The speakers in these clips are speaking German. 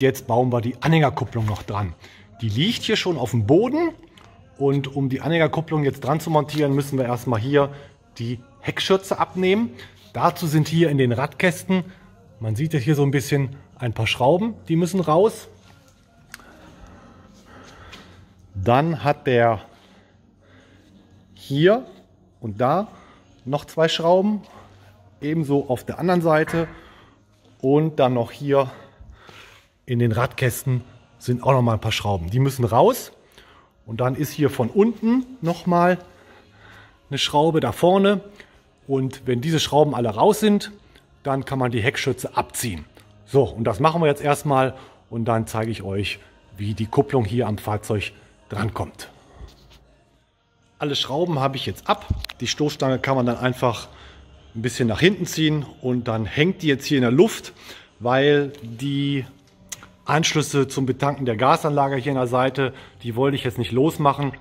Jetzt bauen wir die Anhängerkupplung noch dran. Die liegt hier schon auf dem Boden und um die Anhängerkupplung jetzt dran zu montieren, müssen wir erstmal hier die Heckschürze abnehmen. Dazu sind hier in den Radkästen, man sieht es hier so ein bisschen, ein paar Schrauben, die müssen raus. Dann hat der hier und da noch zwei Schrauben, ebenso auf der anderen Seite und dann noch hier in den Radkästen sind auch noch mal ein paar Schrauben. Die müssen raus und dann ist hier von unten noch mal eine Schraube da vorne und wenn diese Schrauben alle raus sind, dann kann man die Heckschürze abziehen. So, und das machen wir jetzt erstmal und dann zeige ich euch, wie die Kupplung hier am Fahrzeug drankommt. Alle Schrauben habe ich jetzt ab. Die Stoßstange kann man dann einfach ein bisschen nach hinten ziehen und dann hängt die jetzt hier in der Luft, weil die Anschlüsse zum Betanken der Gasanlage hier an der Seite, die wollte ich jetzt nicht losmachen.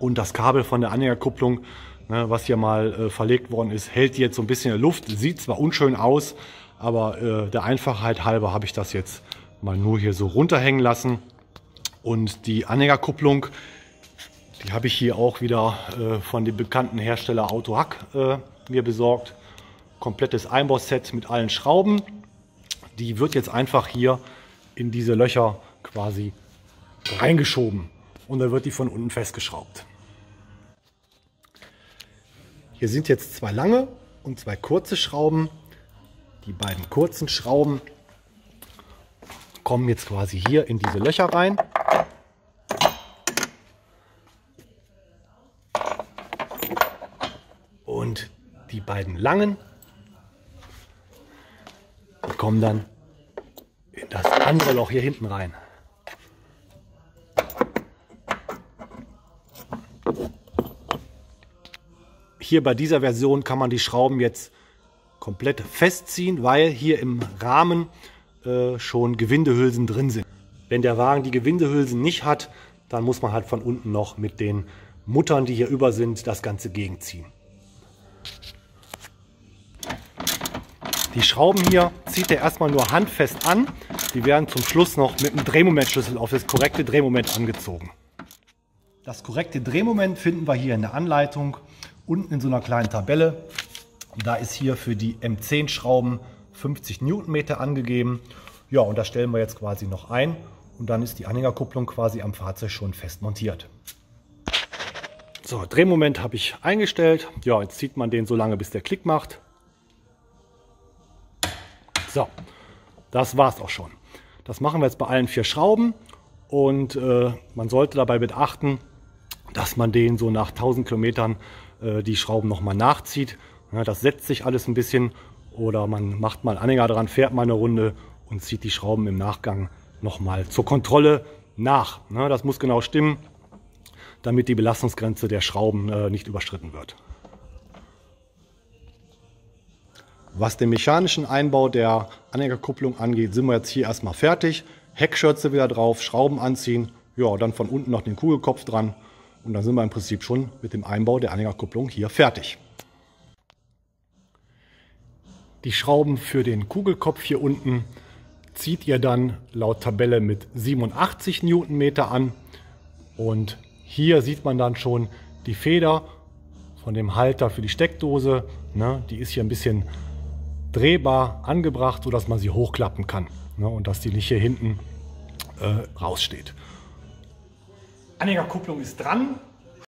Und das Kabel von der Anhängerkupplung, was hier mal verlegt worden ist, hält die jetzt so ein bisschen in der Luft. Sieht zwar unschön aus, aber der Einfachheit halber habe ich das jetzt mal nur hier so runterhängen lassen. Und die Anhängerkupplung, die habe ich hier auch wieder von dem bekannten Hersteller Auto Hack mir besorgt. Komplettes Einbauset mit allen Schrauben. Die wird jetzt einfach hier in diese Löcher quasi reingeschoben und dann wird die von unten festgeschraubt. Hier sind jetzt zwei lange und zwei kurze Schrauben. Die beiden kurzen Schrauben kommen jetzt quasi hier in diese Löcher rein. Und die beiden langen, die kommen dann in das andere Loch hier hinten rein. Hier bei dieser Version kann man die Schrauben jetzt komplett festziehen, weil hier im Rahmen schon Gewindehülsen drin sind. Wenn der Wagen die Gewindehülsen nicht hat, dann muss man halt von unten noch mit den Muttern, die hier über sind, das Ganze gegenziehen. Die Schrauben hier zieht er erstmal nur handfest an. Die werden zum Schluss noch mit einem Drehmomentschlüssel auf das korrekte Drehmoment angezogen. Das korrekte Drehmoment finden wir hier in der Anleitung, unten in so einer kleinen Tabelle. Da ist hier für die M10 Schrauben 50 Newtonmeter angegeben. Ja, und das stellen wir jetzt quasi noch ein und dann ist die Anhängerkupplung quasi am Fahrzeug schon fest montiert. So, Drehmoment habe ich eingestellt. Ja, jetzt zieht man den so lange, bis der Klick macht. So, das war's auch schon. Das machen wir jetzt bei allen vier Schrauben und man sollte dabei beachten, dass man den so nach 1000 Kilometern die Schrauben nochmal nachzieht. Ja, das setzt sich alles ein bisschen oder man macht mal einen Anhänger dran, fährt mal eine Runde und zieht die Schrauben im Nachgang nochmal zur Kontrolle nach. Ja, das muss genau stimmen, damit die Belastungsgrenze der Schrauben nicht überschritten wird. Was den mechanischen Einbau der Anhängerkupplung angeht, sind wir jetzt hier erstmal fertig. Heckschürze wieder drauf, Schrauben anziehen, ja, dann von unten noch den Kugelkopf dran und dann sind wir im Prinzip schon mit dem Einbau der Anhängerkupplung hier fertig. Die Schrauben für den Kugelkopf hier unten zieht ihr dann laut Tabelle mit 87 Newtonmeter an und hier sieht man dann schon die Feder von dem Halter für die Steckdose, ne, die ist hier ein bisschen drehbar angebracht, sodass man sie hochklappen kann, ne, und dass die nicht hier hinten raussteht. Anhängerkupplung ist dran.